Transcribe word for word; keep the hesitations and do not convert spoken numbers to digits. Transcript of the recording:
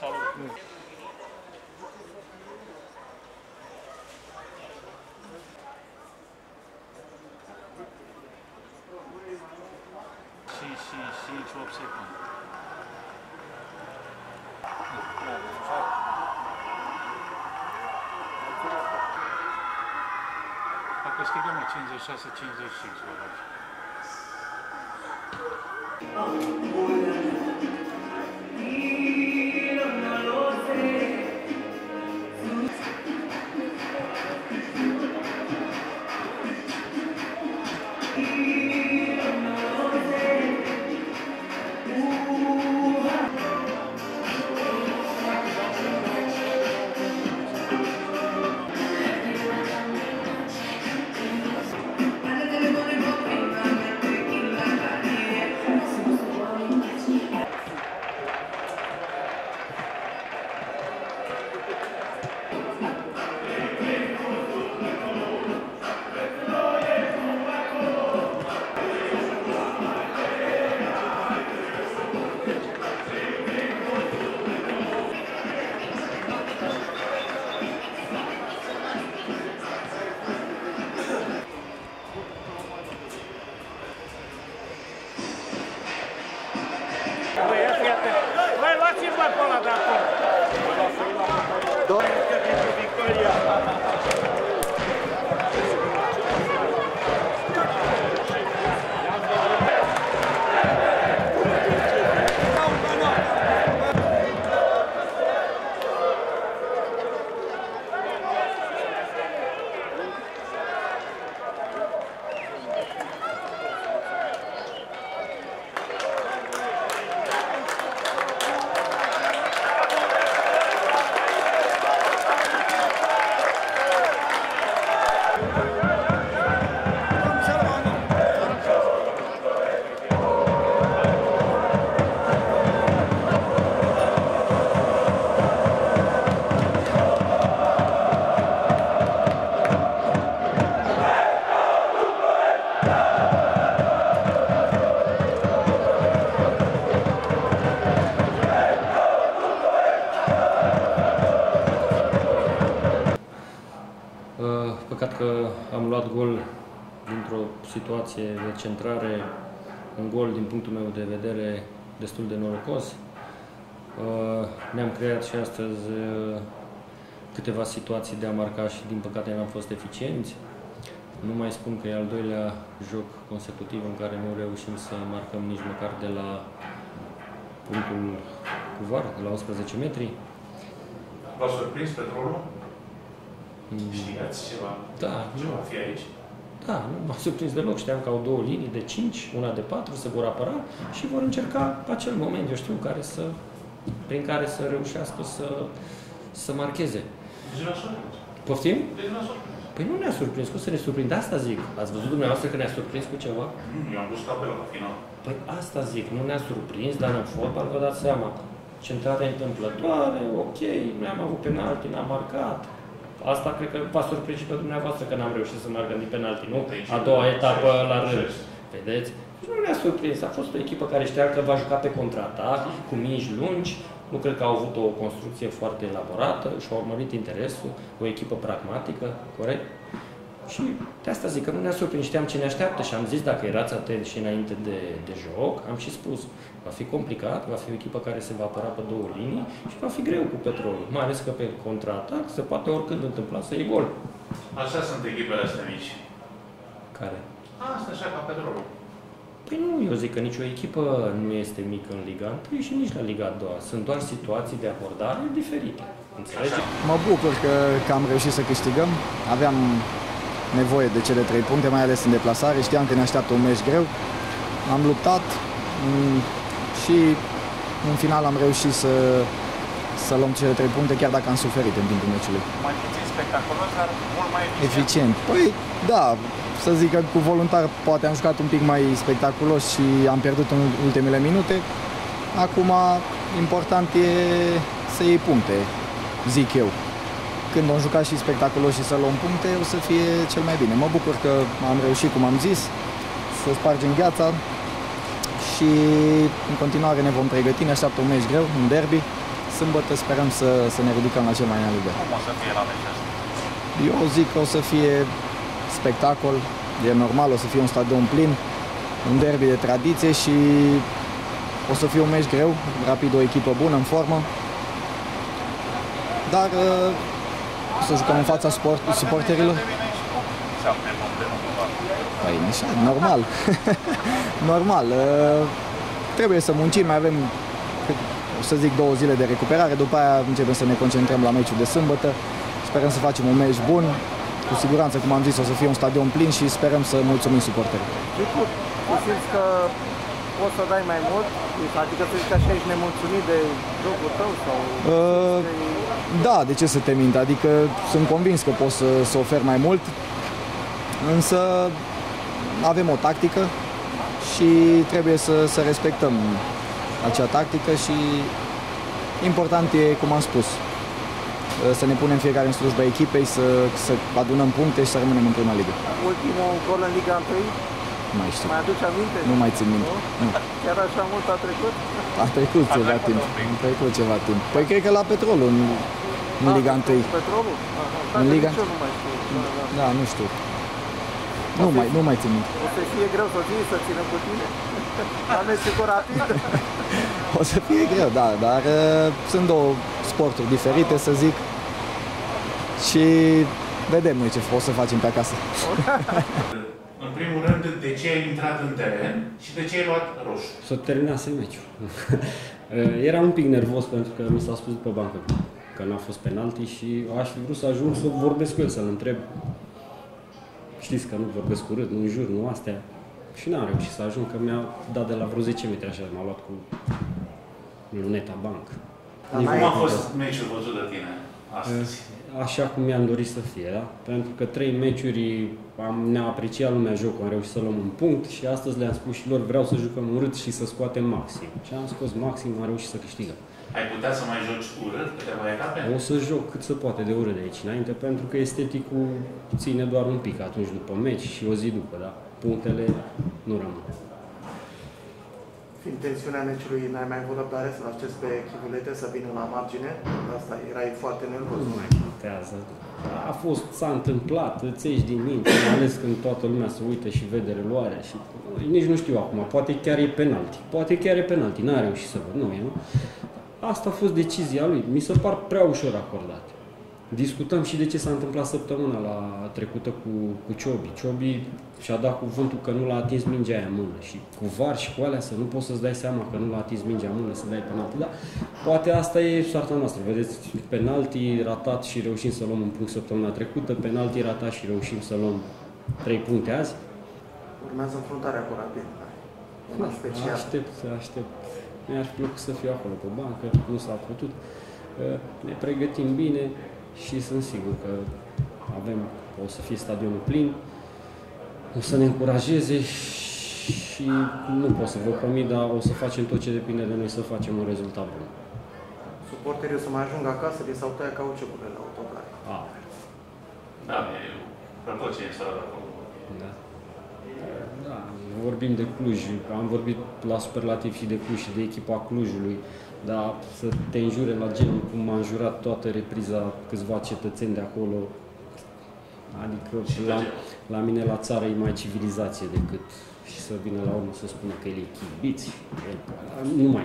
Salut! Și, și, și, și opt secunde. A câștigat mă cincizeci și șase cincizeci și cinci, vă rog. Păcat că am luat gol dintr-o situație de centrare, un gol din punctul meu de vedere destul de norocos. Ne-am creat și astăzi câteva situații de a marca și din păcate n-am fost eficienți. Nu mai spun că e al doilea joc consecutiv în care nu reușim să marcăm nici măcar de la punctul cu var, de la unsprezece metri. V-a surprins Petrolul? Știați ceva? Da. Ce va fi aici? Da, nu m-a surprins deloc. Știam că au două linii de cinci, una de patru, se vor apăra și vor încerca acel moment, eu știu, care să, prin care să reușească să, să marcheze. Deci ne-a surprins. Poftim? Deci ne-a surprins. Păi nu ne-a surprins, că o să ne surprindă, asta zic. Ați văzut dumneavoastră că ne-a surprins cu ceva? Nu, eu am văzut tabela la final. Păi asta zic, nu ne-a surprins, dar în fotbal vă dați seama. Centrare întâmplătoare, ok, ne-am avut penalti, n-am marcat. Asta cred că v-a surprins și pe dumneavoastră că n-am reușit să marcăm din penalti, nu? A doua etapă la rând. Vedeți? Nu ne-a surprins. A fost o echipă care știa că va juca pe contraatac, cu mici lungi. Nu cred că au avut o construcție foarte elaborată și au urmărit interesul. O echipă pragmatică, corect? Și de asta zic că nu ne-a surprins. Știam ce ne așteaptă și am zis, dacă erați atenți și înainte de, de joc, am și spus, va fi complicat, va fi o echipă care se va apăra pe două linii și va fi greu cu Petrolul. Mai ales că pe contraatac se poate oricând întâmpla să iei gol. Așa sunt echipele astea mici. Care? Asta așa ca Petrolul. Păi nu, eu zic că nicio echipă nu este mică în Liga unu și nici la Liga doi. Sunt doar situații de abordare diferite. Înțelegeți? Mă bucur că, că am reușit să câștigăm. Aveam nevoie de cele trei puncte, mai ales în deplasare. Știam că ne așteaptă un meci greu. Am luptat și în final am reușit să, să luăm cele trei puncte, chiar dacă am suferit în timpul meciului. Mai puțin spectaculos, dar mult mai eficient. Eficient. Păi, da, să zic că cu voluntar poate am jucat un pic mai spectaculos și am pierdut în ultimele minute. Acum, important e să iei puncte, zic eu. Când vom juca și spectaculos și să luăm puncte, o să fie cel mai bine. Mă bucur că am reușit, cum am zis, să spargem gheața și în continuare ne vom pregăti. Ne așteaptă un meci greu, un derby, Sâmbătă sperăm să, să ne ridicăm la cel mai înalt nivel. Cum o să fie la meciul ăsta? Eu zic că o să fie spectacol, e normal, o să fie un stadion plin, un derby de tradiție și o să fie un meci greu, Rapid o echipă bună, în formă, dar o să jucăm în fața sport, suporterilor. Păi, așa, normal, normal, trebuie să muncim, mai avem, să zic, două zile de recuperare, după aia începem să ne concentrăm la meciul de sâmbătă, sperăm să facem un meci bun, cu siguranță, cum am zis, o să fie un stadion plin și sperăm să mulțumim suporterilor. Tu simți că poți să dai mai mult? Adică să zici că așa ești nemulțumit de jocul tău? Sau... Uh, da, de ce să te mint? Adică sunt convins că poți să, să oferi mai mult, însă avem o tactică și trebuie să, să respectăm acea tactică și important e, cum am spus, să ne punem fiecare în slujba echipei, să, să adunăm puncte și să rămânem în prima ligă. Ultimul gol în Liga întâi? Mai știu. Mai aduci aminte? Nu mai țin minte. Chiar așa mult a trecut? A trecut ceva timp. A trecut ceva timp. Păi cred că la Petrolul, în, în a, Liga întâi. Petrolul? Aha. În Liga... Nu mai știu. Da, nu știu. Nu mai, nu mai țin minte. O să fie greu să fie, să țină cu tine? Amestec cu Rapid? O să fie greu, da, dar uh, sunt două sporturi diferite, să zic. Și vedem noi ce o să facem pe acasă. În primul rând, de ce ai intrat în teren și de ce ai luat roșu? S-o terminase meciul. Era un pic nervos pentru că mi s-a spus după bancă că n-a fost penalti și aș fi vrut să ajung să vorbesc cu el, să-l întreb. Știți că nu vorbesc urât, nu-i jur, nu astea. Și n-am reușit să ajung, că mi-a dat de la vreo zece metri așa, m-a luat cu luneta banc. Cum a fost meciul văzut de tine astăzi? Așa cum mi-am dorit să fie, da? Pentru că trei meciuri ne-a apreciat lumea jocul, am reușit să luăm un punct și astăzi le-am spus și lor, vreau să jucăm urât și să scoatem maxim. Și am scos maxim, am reușit să câștigăm. Ai putea să mai joci urât câteva etape? O să joc cât se poate de urât de aici înainte, pentru că esteticul ține doar un pic atunci după meci și o zi după, da? Punctele nu rămân. Fiind tensiunea meciului, n-ai mai avut răbdare să-l aștepți pe chivulete să vină la margine? De asta erai foarte nervos. Nu mai contează. A fost, s-a întâmplat, îți ieși din minte, mai ales când toată lumea se uită și vede reluarea și... Nici nu știu acum, poate chiar e penalti. Poate chiar e penalti, n-a reușit să văd, nu e, nu? Asta a fost decizia lui, mi se par prea ușor acordate. Discutăm și de ce s-a întâmplat săptămâna la trecută cu, cu Ciobi. Ciobi și-a dat cuvântul că nu l-a atins mingea aia în mână și cu var și cu alea să nu poți să-ți dai seama că nu l-a atins mingea în mână, să dai penalti. Dar poate asta e soarta noastră. Vedeți, penalti ratat și reușim să luăm un punct săptămâna trecută, penalti ratat și reușim să luăm trei puncte azi. Urmează înfruntarea cu Rapid. Da, aștept, aștept. Mi-ar fi plăcut să fiu acolo pe bancă, nu s-a putut. Ne pregătim bine. Și sunt sigur că avem, o să fie stadionul plin, o să ne încurajeze și nu pot să vă promit, dar o să facem tot ce depinde de noi să facem un rezultat bun. Suporterii o să mai ajungă acasă, li s-au tăiat cauciucurile la autocare. Ah. Da, pe tot ce e acolo. Da. Da, vorbim de Cluj, am vorbit la superlativ și de Cluj și de echipa Clujului. Dar să te înjure la genul cum m-a înjurat toată repriza câțiva cetățeni de acolo, adică la, la mine la țară e mai civilizație decât și să vină la urmă să spună că el e chibiți, el, nu mai